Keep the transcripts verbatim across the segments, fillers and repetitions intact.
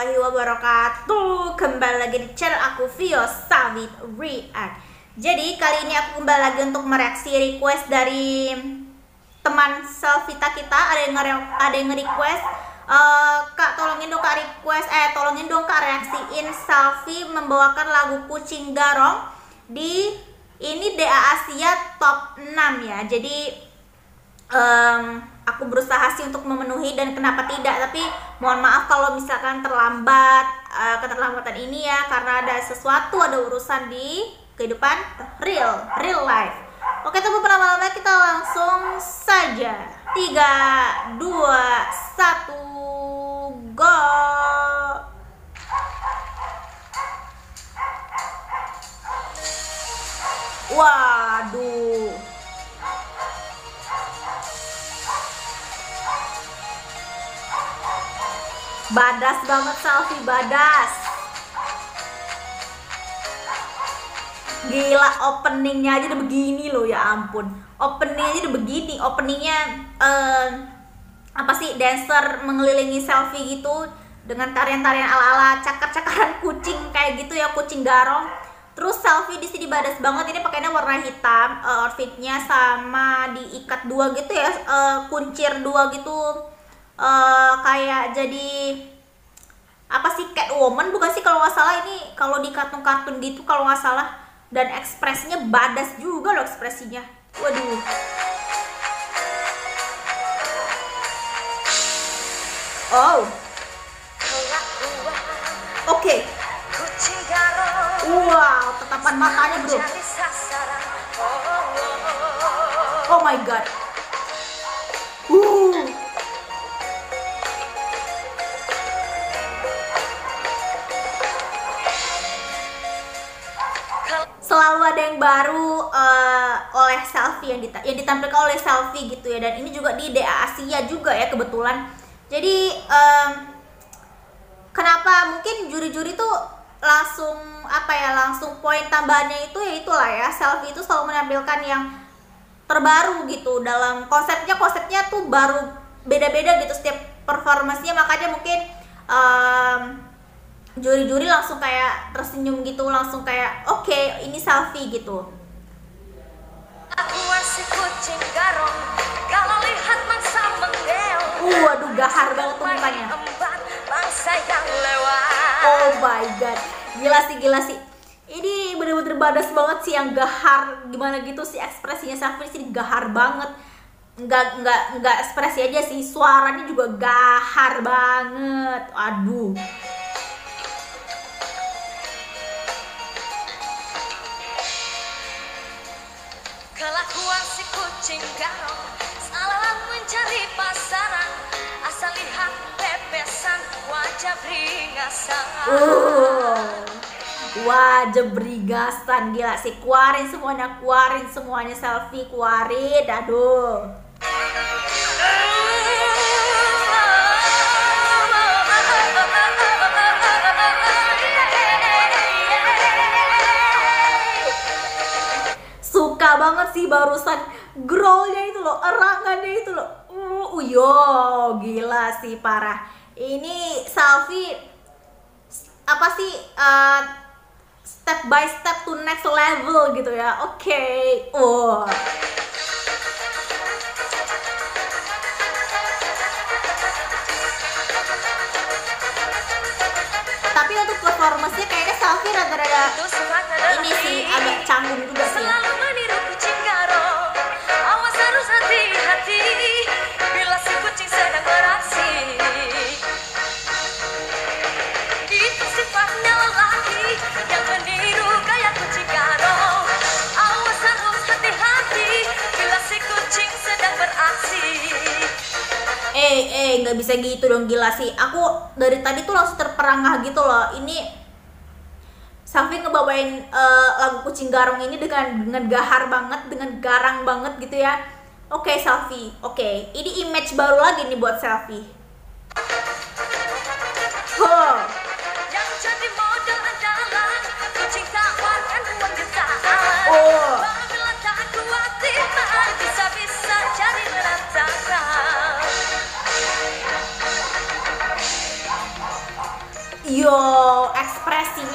warahmatullahi wabarakatuh. Kembali lagi di channel aku, Vio Saveet React. Jadi kali ini aku kembali lagi untuk mereaksi request dari teman Selfita kita. Ada yang ada yang request, uh, kak tolongin dong kak request, eh tolongin dong kak reaksiin Selfi membawakan lagu Kucing Garong di ini D A Asia top enam ya. Jadi Um, aku berusaha sih untuk memenuhi dan kenapa tidak, tapi mohon maaf kalau misalkan terlambat, uh, keterlambatan ini ya karena ada sesuatu, ada urusan di kehidupan real, real life. Oke, tanpa berlama-lama kita langsung saja. Tiga, dua, satu, go. Waduh, badas banget Selfi, badas. Gila, openingnya aja udah begini loh, ya ampun. Openingnya aja udah begini, openingnya eh, apa sih, dancer mengelilingi Selfi gitu dengan tarian-tarian ala-ala cakar-cakaran kucing kayak gitu ya, kucing garong. Terus Selfi di sini badas banget, ini pakainya warna hitam, eh, outfitnya sama diikat dua gitu ya, eh, kuncir dua gitu. Uh, kayak jadi apa sih, Catwoman bukan sih kalau nggak salah ini, kalau di kartun-kartun gitu kalau nggak salah. Dan ekspresinya badas juga loh, ekspresinya. Waduh, oh oke, okay. Wow, tatapan matanya bro, oh my god. uh. Selalu ada yang baru uh, oleh Selfi, yang, dita yang ditampilkan oleh Selfi gitu ya. Dan ini juga di D A Asia juga ya kebetulan. Jadi um, kenapa mungkin juri-juri tuh langsung apa ya, langsung poin tambahannya itu ya itulah ya, Selfi itu selalu menampilkan yang terbaru gitu dalam konsepnya. Konsepnya tuh baru, beda-beda gitu setiap performasinya, makanya mungkin um, juri-juri langsung kayak tersenyum gitu, langsung kayak oke, okay, ini Selfi gitu. Aku masih kucing garong, kalau lihat mangsa menggeong. Uh, aduh, gahar banget tuh mukanya. Oh my god, gila sih, gila sih. Ini bener-bener badas banget sih, yang gahar gimana gitu sih ekspresinya Selfi sih, gahar banget. Nggak, nggak, nggak ekspresi aja sih, suaranya juga gahar banget. Aduh. Kelakuan si kucing garong, salah mencari pasaran, asal lihat pepesan wajah beringasan. Uh, wajah beringasan, gila sih, keluarin semuanya, keluarin semuanya Selfi, keluarin, aduh. Suka banget sih barusan growlnya itu loh, erangannya itu loh. Uh, yo, gila sih, parah. Ini Selfi apa sih, uh, step by step to next level gitu ya. Oke. Okay. Oh. Tapi untuk performasinya kayaknya Selfi rada-rada ini sih agak canggung juga sih. Eh, eh, nggak bisa gitu dong, gila sih. Aku dari tadi tuh langsung terperangah gitu loh. Ini Selfi ngebawain uh, lagu Kucing Garong ini dengan dengan gahar banget, dengan garang banget gitu ya. Oke, okay, Selfi, oke. Okay. Ini image baru lagi nih buat Selfi. Huh. Oh.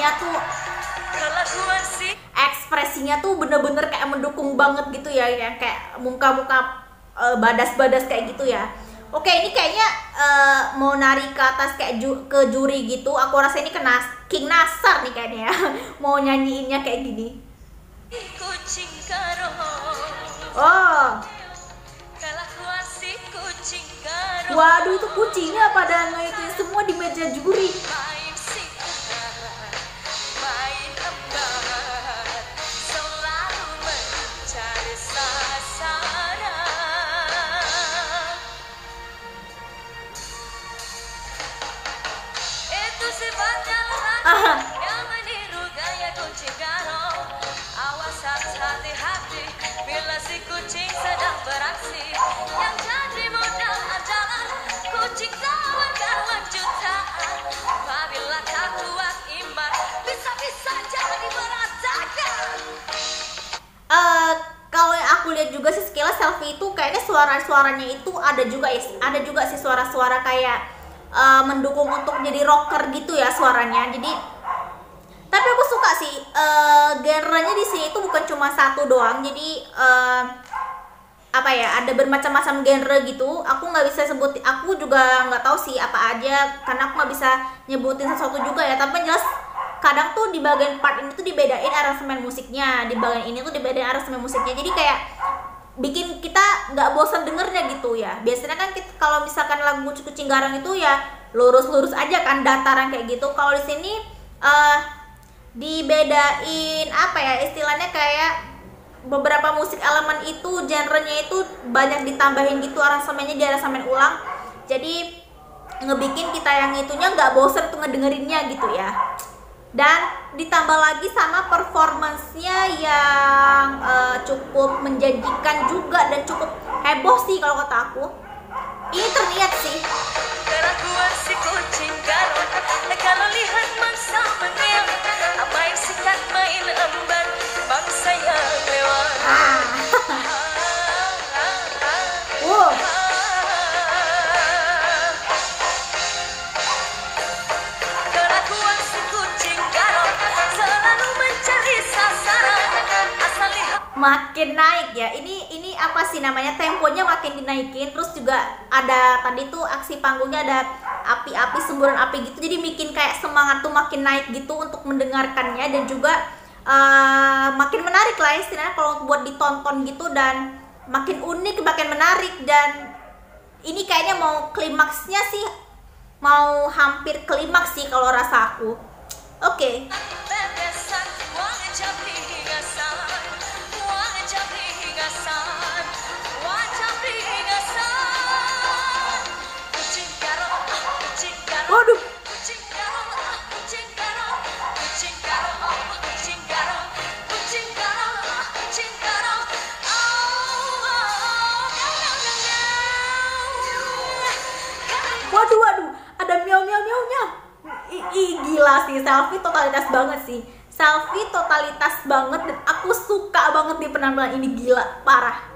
ekspresinya tuh ekspresinya tuh bener-bener kayak mendukung banget gitu ya, yang kayak muka-muka uh, badas-badas kayak gitu ya. Oke, ini kayaknya uh, mau narik ke atas kayak ju ke juri gitu. Aku rasa ini kena King Nasar nih kayaknya ya. Mau nyanyiinnya kayak gini. Kucing garong. Oh. Waduh, itu kucingnya pada ngikutin semua di meja juri. Juga sih sekilas Selfi itu kayaknya suara-suaranya itu ada juga ya, ada juga sih suara-suara kayak uh, mendukung untuk jadi rocker gitu ya suaranya. Jadi tapi aku suka sih uh, genre-nya di sini itu bukan cuma satu doang. Jadi uh, apa ya, ada bermacam-macam genre gitu. Aku nggak bisa sebut, aku juga nggak tahu sih apa aja karena aku nggak bisa nyebutin sesuatu juga ya. Tapi jelas kadang tuh di bagian part ini tuh dibedain aransemen musiknya, di bagian ini tuh dibedain aransemen musiknya. Jadi kayak bikin kita nggak bosan dengernya gitu ya. Biasanya kan kita, kalau misalkan lagu Kucing Garong itu ya lurus-lurus aja kan dataran kayak gitu. Kalau di sini uh, dibedain apa ya istilahnya, kayak beberapa musik elemen itu genrenya itu banyak ditambahin gitu aransemennya, di aransemen ulang. Jadi ngebikin kita yang itunya nggak bosan tuh ngedengerinnya gitu ya. Dan ditambah lagi sama performance-nya yang uh, cukup menjanjikan juga dan cukup heboh sih kalau kata aku. Ini terlihat sih. Makin naik ya, ini ini apa sih namanya, temponya makin dinaikin. Terus juga ada tadi tuh aksi panggungnya ada api-api, semburan api gitu, jadi bikin kayak semangat tuh makin naik gitu untuk mendengarkannya. Dan juga uh, makin menarik lah istilahnya kalau buat ditonton gitu, dan makin unik, makin menarik. Dan ini kayaknya mau klimaksnya sih, mau hampir klimaks sih kalau rasa aku. Oke. Waduh. Waduh, waduh, ada miau miau miau miau. Ih, gila sih, Selfi totalitas banget sih. Selfi totalitas banget, dan aku suka banget di penampilan ini, gila parah.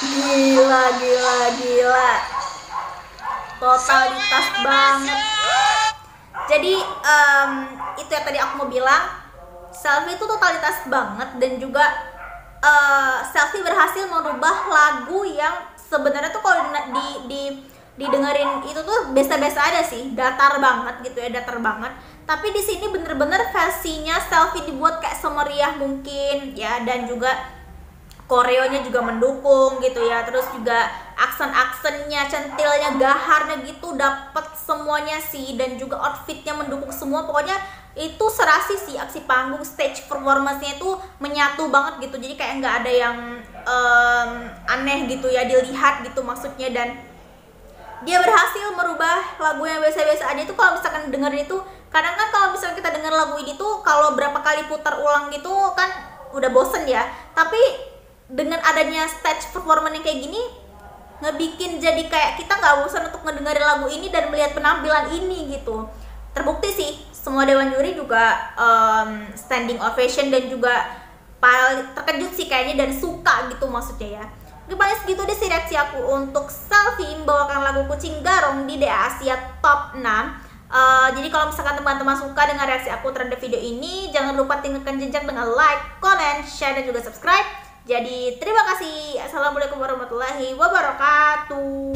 Gila, gila, gila, totalitas banget. Jadi um, itu yang tadi aku mau bilang, Selfi itu totalitas banget. Dan juga uh, Selfi berhasil merubah lagu yang sebenarnya tuh kalau di, di didengerin itu tuh biasa-biasa aja sih, datar banget gitu ya, datar banget. Tapi di sini bener-bener versinya Selfi dibuat kayak semeriah mungkin ya, dan juga koreonya juga mendukung gitu ya. Terus juga aksen-aksennya, centilnya, gaharnya gitu dapat semuanya sih. Dan juga outfitnya mendukung semua. Pokoknya itu serasi sih, aksi panggung, stage performance-nya itu menyatu banget gitu. Jadi kayak nggak ada yang um, aneh gitu ya dilihat gitu maksudnya. Dan dia berhasil merubah lagu yang biasa-biasa aja itu. Kalau misalkan dengerin itu, kadang kan kalau misalkan kita denger lagu ini tuh kalau berapa kali putar ulang gitu kan udah bosen ya. Tapi dengan adanya stage performance yang kayak gini ngebikin jadi kayak kita nggak bosan untuk ngedengerin lagu ini dan melihat penampilan ini gitu. Terbukti sih semua dewan juri juga um, standing ovation dan juga terkejut sih kayaknya dan suka gitu maksudnya ya. Paling segitu deh sih reaksi aku untuk Selfi membawakan lagu Kucing Garong di D'Academy Asia Top enam. Uh, jadi kalau misalkan teman-teman suka dengan reaksi aku terhadap video ini, jangan lupa tinggalkan jejak dengan like, comment, share, dan juga subscribe. Jadi terima kasih. Assalamualaikum warahmatullahi wabarakatuh.